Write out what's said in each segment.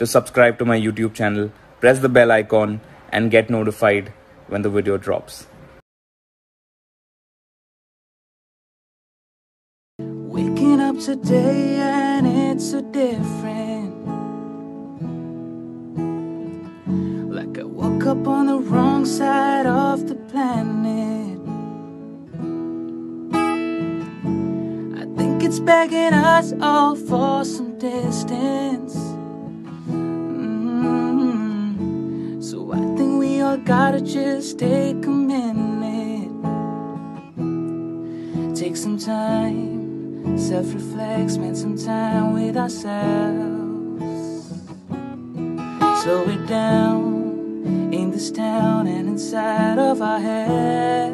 to subscribe to my YouTube channel, press the bell icon and get notified when the video drops. Waking up today and it's so different, like I woke up on the wrong side of the planet. I think it's begging us all for some distance. So I think we all gotta just take a minute, take some time, self-reflect, spend some time with ourselves. Slow it down in this town and inside of our head.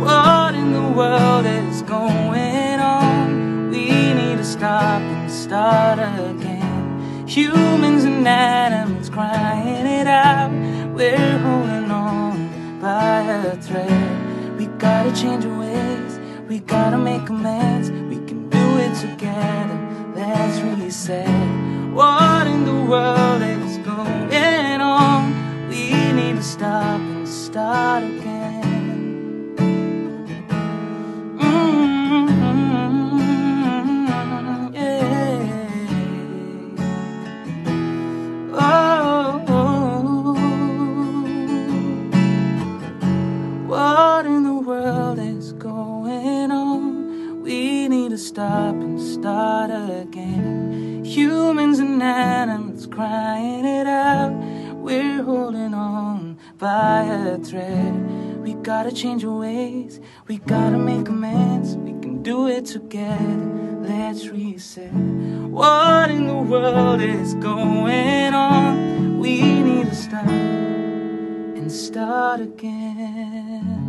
What in the world is going on? We need to stop and start again. Humans and animals crying it out. We're holding on by a thread. We gotta change our ways, we gotta make amends. We can do it together, let's reset. What in the world is going on? We need to stop and start again. Yeah. Oh, what in the world is going on? We need to stop and start again. Humans and animals crying it out. We're holding on by a thread. We gotta change our ways, we gotta make amends. We can do it together, let's reset. What in the world is going on? We need to stop and start again.